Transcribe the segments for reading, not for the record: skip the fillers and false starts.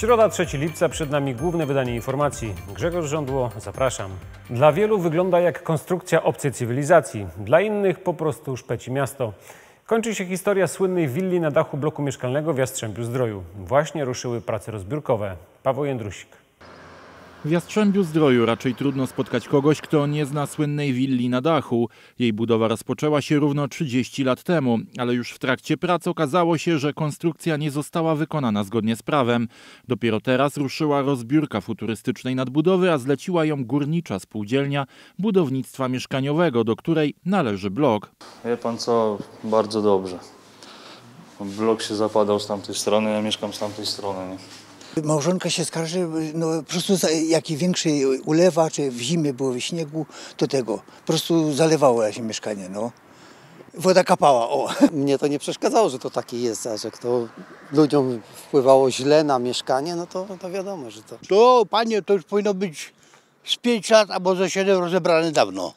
Środa, 3 lipca, przed nami główne wydanie informacji. Grzegorz Żądło, zapraszam. Dla wielu wygląda jak konstrukcja obcej cywilizacji, dla innych po prostu szpeci miasto. Kończy się historia słynnej willi na dachu bloku mieszkalnego w Jastrzębiu Zdroju. Właśnie ruszyły prace rozbiórkowe. Paweł Jędrusik. W Jastrzębiu Zdroju raczej trudno spotkać kogoś, kto nie zna słynnej willi na dachu. Jej budowa rozpoczęła się równo 30 lat temu, ale już w trakcie prac okazało się, że konstrukcja nie została wykonana zgodnie z prawem. Dopiero teraz ruszyła rozbiórka futurystycznej nadbudowy, a zleciła ją górnicza spółdzielnia budownictwa mieszkaniowego, do której należy blok. Wie pan co, bardzo dobrze. Blok się zapadał z tamtej strony, ja mieszkam z tamtej strony. Nie? Małżonka się skarży, no po prostu jaki większy ulewa, czy w zimie było w śniegu, to tego. Po prostu zalewało się mieszkanie, no. Woda kapała, o. Mnie to nie przeszkadzało, że to takie jest, a że to ludziom wpływało źle na mieszkanie, no to wiadomo, że to... To, panie, to już powinno być z 5 lat, albo ze 7 rozebrane dawno.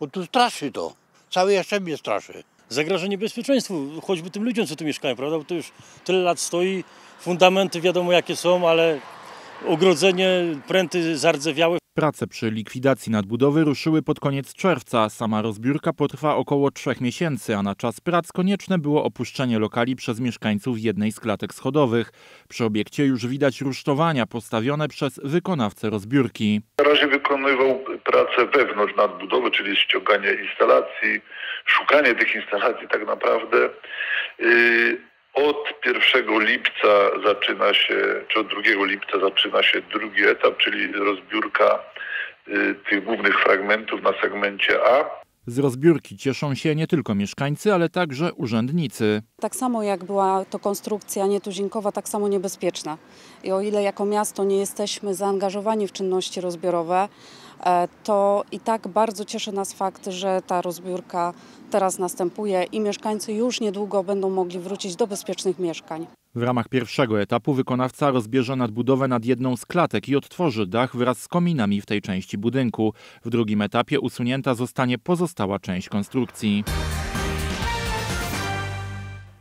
Bo tu straszy to. Całe Jastrzębie straszy. Zagrożenie bezpieczeństwu, choćby tym ludziom, co tu mieszkają, prawda? Bo to już tyle lat stoi, fundamenty wiadomo jakie są, ale ogrodzenie, pręty zardzewiałe. Prace przy likwidacji nadbudowy ruszyły pod koniec czerwca. Sama rozbiórka potrwa około 3 miesięcy, a na czas prac konieczne było opuszczenie lokali przez mieszkańców jednej z klatek schodowych. Przy obiekcie już widać rusztowania postawione przez wykonawcę rozbiórki. Na razie wykonywał pracę wewnątrz nadbudowy, czyli ściąganie instalacji, szukanie tych instalacji tak naprawdę. Od 1 lipca zaczyna się, czy od 2 lipca zaczyna się drugi etap, czyli rozbiórka tych głównych fragmentów na segmencie A. Z rozbiórki cieszą się nie tylko mieszkańcy, ale także urzędnicy. Tak samo jak była to konstrukcja nietuzinkowa, tak samo niebezpieczna. I o ile jako miasto nie jesteśmy zaangażowani w czynności rozbiorowe, to i tak bardzo cieszy nas fakt, że ta rozbiórka teraz następuje i mieszkańcy już niedługo będą mogli wrócić do bezpiecznych mieszkań. W ramach pierwszego etapu wykonawca rozbierze nadbudowę nad jedną z klatek i odtworzy dach wraz z kominami w tej części budynku. W drugim etapie usunięta zostanie pozostała część konstrukcji.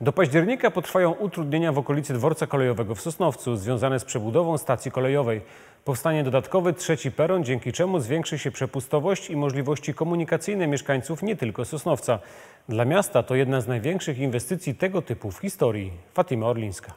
Do października potrwają utrudnienia w okolicy dworca kolejowego w Sosnowcu związane z przebudową stacji kolejowej. Powstanie dodatkowy trzeci peron, dzięki czemu zwiększy się przepustowość i możliwości komunikacyjne mieszkańców nie tylko Sosnowca. Dla miasta to jedna z największych inwestycji tego typu w historii. Fatima Orlińska.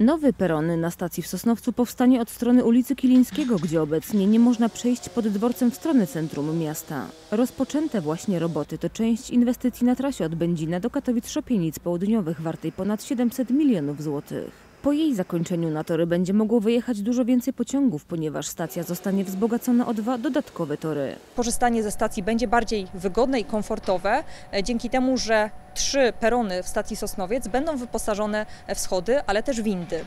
Nowy peron na stacji w Sosnowcu powstanie od strony ulicy Kilińskiego, gdzie obecnie nie można przejść pod dworcem w stronę centrum miasta. Rozpoczęte właśnie roboty to część inwestycji na trasie od Będzina do Katowic-Szopienic Południowych wartej ponad 700 milionów złotych. Po jej zakończeniu na tory będzie mogło wyjechać dużo więcej pociągów, ponieważ stacja zostanie wzbogacona o 2 dodatkowe tory. Korzystanie ze stacji będzie bardziej wygodne i komfortowe, dzięki temu, że 3 perony w stacji Sosnowiec będą wyposażone w schody, ale też windy.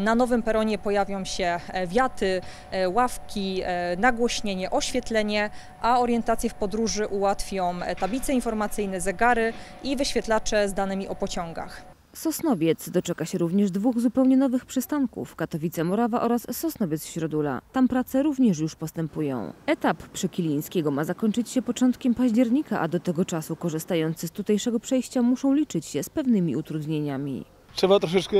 Na nowym peronie pojawią się wiaty, ławki, nagłośnienie, oświetlenie, a orientację w podróży ułatwią tablice informacyjne, zegary i wyświetlacze z danymi o pociągach. Sosnowiec doczeka się również 2 zupełnie nowych przystanków, Katowice Morawa oraz Sosnowiec Środula. Tam prace również już postępują. Etap przy Kilińskiego ma zakończyć się początkiem października, a do tego czasu korzystający z tutejszego przejścia muszą liczyć się z pewnymi utrudnieniami. Trzeba troszeczkę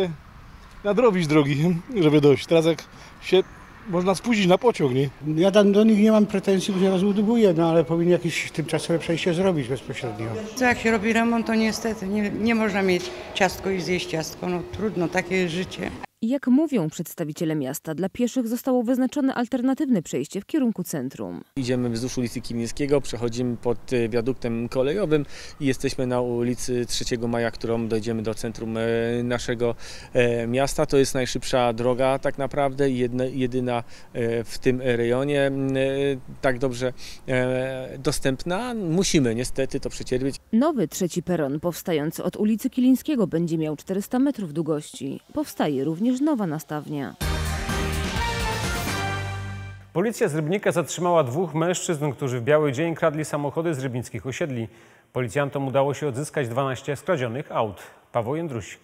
nadrobić drogi, żeby dojść. Teraz jak się można spóźnić na pociąg, nie? Ja do nich nie mam pretensji, bo się rozbuduję, no ale powinien jakieś tymczasowe przejście zrobić bezpośrednio. Co jak się robi remont, to niestety nie można mieć ciastko i zjeść ciastko, no trudno, takie życie. Jak mówią przedstawiciele miasta, dla pieszych zostało wyznaczone alternatywne przejście w kierunku centrum. Idziemy wzdłuż ulicy Kilińskiego, przechodzimy pod wiaduktem kolejowym i jesteśmy na ulicy 3 Maja, którą dojdziemy do centrum naszego miasta. To jest najszybsza droga tak naprawdę i jedyna w tym rejonie tak dobrze dostępna. Musimy niestety to przecierpieć. Nowy trzeci peron powstający od ulicy Kilińskiego będzie miał 400 metrów długości. Powstaje również nowa nastawnia. Policja z Rybnika zatrzymała 2 mężczyzn, którzy w biały dzień kradli samochody z rybnickich osiedli. Policjantom udało się odzyskać 12 skradzionych aut. Paweł Jędrusik.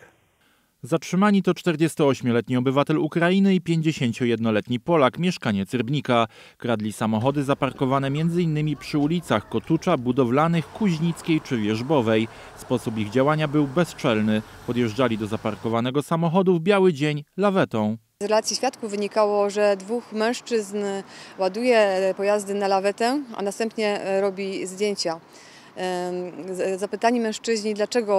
Zatrzymani to 48-letni obywatel Ukrainy i 51-letni Polak, mieszkaniec Rybnika. Kradli samochody zaparkowane m.in. przy ulicach Kotucza, Budowlanych, Kuźnickiej czy Wierzbowej. Sposób ich działania był bezczelny. Podjeżdżali do zaparkowanego samochodu w biały dzień lawetą. Z relacji świadków wynikało, że dwóch mężczyzn ładuje pojazdy na lawetę, a następnie robi zdjęcia. Zapytani mężczyźni, dlaczego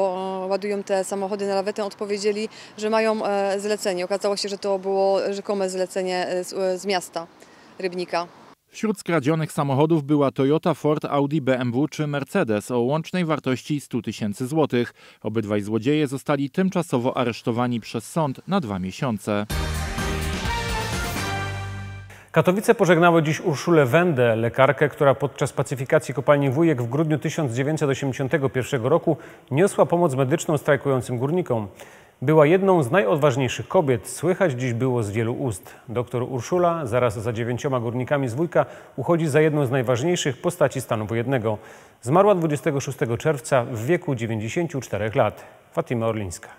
ładują te samochody na lawetę, odpowiedzieli, że mają zlecenie. Okazało się, że to było rzekome zlecenie z miasta Rybnika. Wśród skradzionych samochodów była Toyota, Ford, Audi, BMW czy Mercedes o łącznej wartości 100 000 złotych. Obydwaj złodzieje zostali tymczasowo aresztowani przez sąd na 2 miesiące. Katowice pożegnały dziś Urszulę Wendę, lekarkę, która podczas pacyfikacji kopalni Wujek w grudniu 1981 roku niosła pomoc medyczną strajkującym górnikom. Była jedną z najodważniejszych kobiet, słychać dziś było z wielu ust. Doktor Urszula, zaraz za 9 górnikami z Wujka, uchodzi za jedną z najważniejszych postaci stanu wojennego. Zmarła 26 czerwca w wieku 94 lat. Fatima Orlińska.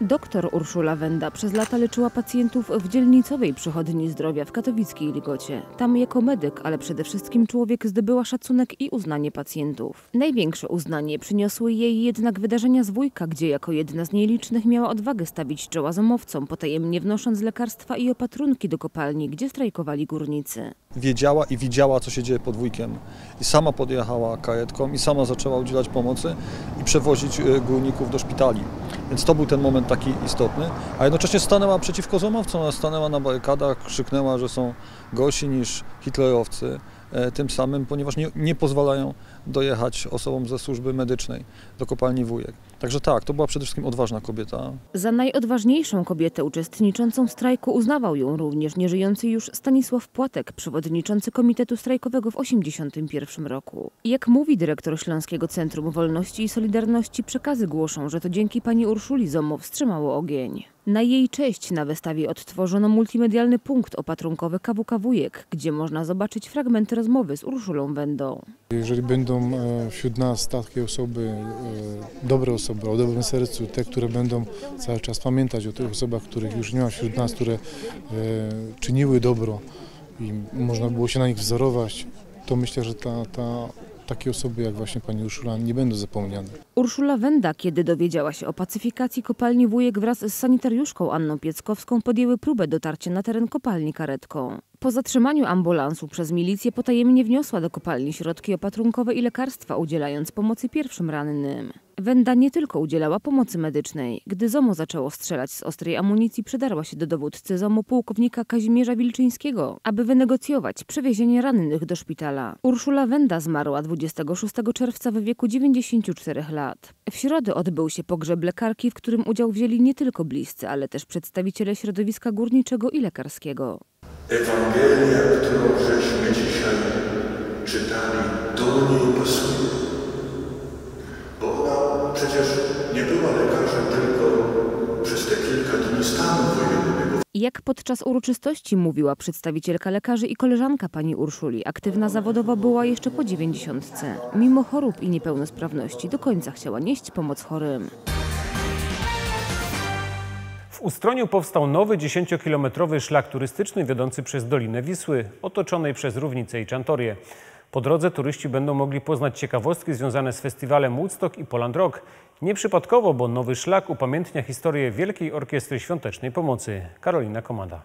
Doktor Urszula Wenda przez lata leczyła pacjentów w dzielnicowej przychodni zdrowia w katowickiej Ligocie. Tam jako medyk, ale przede wszystkim człowiek, zdobyła szacunek i uznanie pacjentów. Największe uznanie przyniosły jej jednak wydarzenia z Wujka, gdzie jako jedna z nielicznych miała odwagę stawić czoła zomowcom, potajemnie wnosząc lekarstwa i opatrunki do kopalni, gdzie strajkowali górnicy. Wiedziała i widziała, co się dzieje pod Wujkiem. I sama podjechała karetką i sama zaczęła udzielać pomocy i przewozić górników do szpitali. Więc to był ten moment taki istotny, a jednocześnie stanęła przeciwko zomowcom, stanęła na barykadach, krzyknęła, że są gorsi niż hitlerowcy, tym samym, ponieważ nie pozwalają dojechać osobom ze służby medycznej do kopalni Wujek. Także tak, to była przede wszystkim odważna kobieta. Za najodważniejszą kobietę uczestniczącą w strajku uznawał ją również nieżyjący już Stanisław Płatek, przewodniczący Komitetu Strajkowego w 1981 roku. Jak mówi dyrektor Śląskiego Centrum Wolności i Solidarności, przekazy głoszą, że to dzięki pani Urszuli ZOMO wstrzymało ogień. Na jej cześć na wystawie odtworzono multimedialny punkt opatrunkowy KWK Wujek, gdzie można zobaczyć fragmenty rozmowy z Urszulą Wendą. Jeżeli będą wśród nas takie osoby, dobre osoby, o dobrym sercu, te, które będą cały czas pamiętać o tych osobach, których już nie ma wśród nas, które czyniły dobro i można było się na nich wzorować, to myślę, że takie osoby jak właśnie pani Urszula nie będą zapomniane. Urszula Wenda, kiedy dowiedziała się o pacyfikacji kopalni Wujek, wraz z sanitariuszką Anną Pieckowską podjęły próbę dotarcia na teren kopalni karetką. Po zatrzymaniu ambulansu przez milicję potajemnie wniosła do kopalni środki opatrunkowe i lekarstwa, udzielając pomocy pierwszym rannym. Wenda nie tylko udzielała pomocy medycznej. Gdy ZOMO zaczęło strzelać z ostrej amunicji, przedarła się do dowódcy ZOMO pułkownika Kazimierza Wilczyńskiego, aby wynegocjować przewiezienie rannych do szpitala. Urszula Wenda zmarła 26 czerwca w wieku 94 lat. W środę odbył się pogrzeb lekarki, w którym udział wzięli nie tylko bliscy, ale też przedstawiciele środowiska górniczego i lekarskiego. Ewangelia, którą żeśmy dzisiaj czytali, do niej pasuje, bo ona przecież nie była lekarzem tylko przez te kilka dni stanu wojennego. Jak podczas uroczystości mówiła przedstawicielka lekarzy i koleżanka pani Urszuli, aktywna zawodowo była jeszcze po 90. Mimo chorób i niepełnosprawności do końca chciała nieść pomoc chorym. W Ustroniu powstał nowy 10-kilometrowy szlak turystyczny wiodący przez Dolinę Wisły, otoczonej przez Równicę i Czantorię. Po drodze turyści będą mogli poznać ciekawostki związane z festiwalem Woodstock i Poland Rock. Nieprzypadkowo, bo nowy szlak upamiętnia historię Wielkiej Orkiestry Świątecznej Pomocy. Karolina Komada.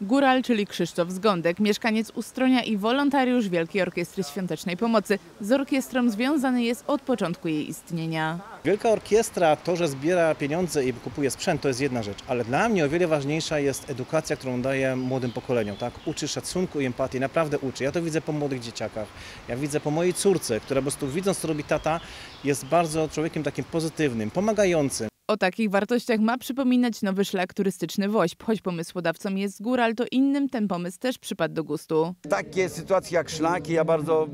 Góral, czyli Krzysztof Zgondek, mieszkaniec Ustronia i wolontariusz Wielkiej Orkiestry Świątecznej Pomocy. Z orkiestrą związany jest od początku jej istnienia. Wielka Orkiestra, to, że zbiera pieniądze i kupuje sprzęt, to jest jedna rzecz, ale dla mnie o wiele ważniejsza jest edukacja, którą daje młodym pokoleniom. Tak? Uczy szacunku i empatii, naprawdę uczy. Ja to widzę po młodych dzieciakach, ja widzę po mojej córce, która po prostu widząc, co robi tata, jest bardzo człowiekiem takim pozytywnym, pomagającym. O takich wartościach ma przypominać nowy szlak turystyczny w Ośb. Choć pomysłodawcą jest góral, to innym ten pomysł też przypadł do gustu. Takie sytuacje jak szlaki, ja bardzo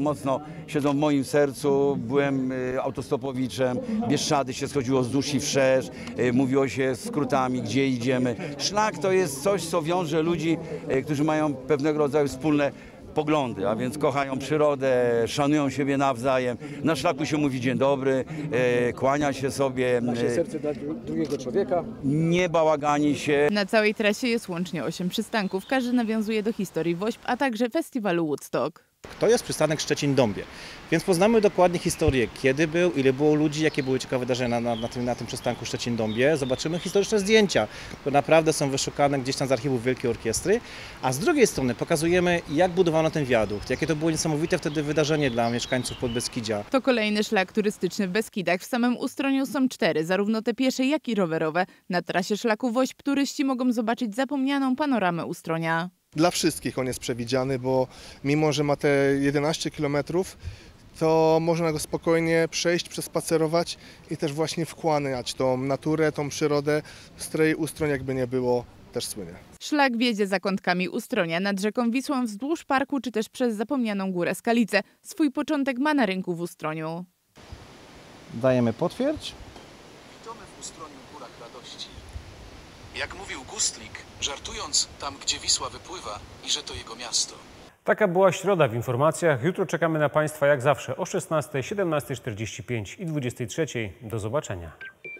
mocno siedzą w moim sercu. Byłem autostopowiczem, Bieszczady się schodziło z duszy wszerz, mówiło się skrótami, gdzie idziemy. Szlak to jest coś, co wiąże ludzi, którzy mają pewnego rodzaju wspólne poglądy, a więc kochają przyrodę, szanują siebie nawzajem. Na szlaku się mówi dzień dobry, kłania się sobie. Ma się serce dla drugiego człowieka. Nie bałagani się. Na całej trasie jest łącznie 8 przystanków. Każdy nawiązuje do historii WOŚP, a także festiwalu Woodstock. To jest przystanek Szczecin-Dąbie, więc poznamy dokładnie historię, kiedy był, ile było ludzi, jakie były ciekawe wydarzenia na tym przystanku Szczecin-Dąbie. Zobaczymy historyczne zdjęcia, które naprawdę są wyszukane gdzieś tam z archiwów Wielkiej Orkiestry, a z drugiej strony pokazujemy, jak budowano ten wiadukt, jakie to było niesamowite wtedy wydarzenie dla mieszkańców Podbeskidzia. To kolejny szlak turystyczny w Beskidach. W samym Ustroniu są 4, zarówno te piesze, jak i rowerowe. Na trasie szlaku WOŚP turyści mogą zobaczyć zapomnianą panoramę Ustronia. Dla wszystkich on jest przewidziany, bo mimo że ma te 11 km, to można go spokojnie przejść, przespacerować i też właśnie wchłaniać tą naturę, tą przyrodę, z której Ustroń jakby nie było też słynie. Szlak wiedzie zakątkami Ustronia, nad rzeką Wisłą, wzdłuż parku czy też przez zapomnianą górę Skalicę. Swój początek ma na rynku w Ustroniu. Dajemy potwierdź. Witamy w Ustroniu, górach radości. Jak mówił Gustlik, żartując, tam gdzie Wisła wypływa i że to jego miasto. Taka była środa w informacjach. Jutro czekamy na Państwa jak zawsze o 16, 17:45 i 23. Do zobaczenia.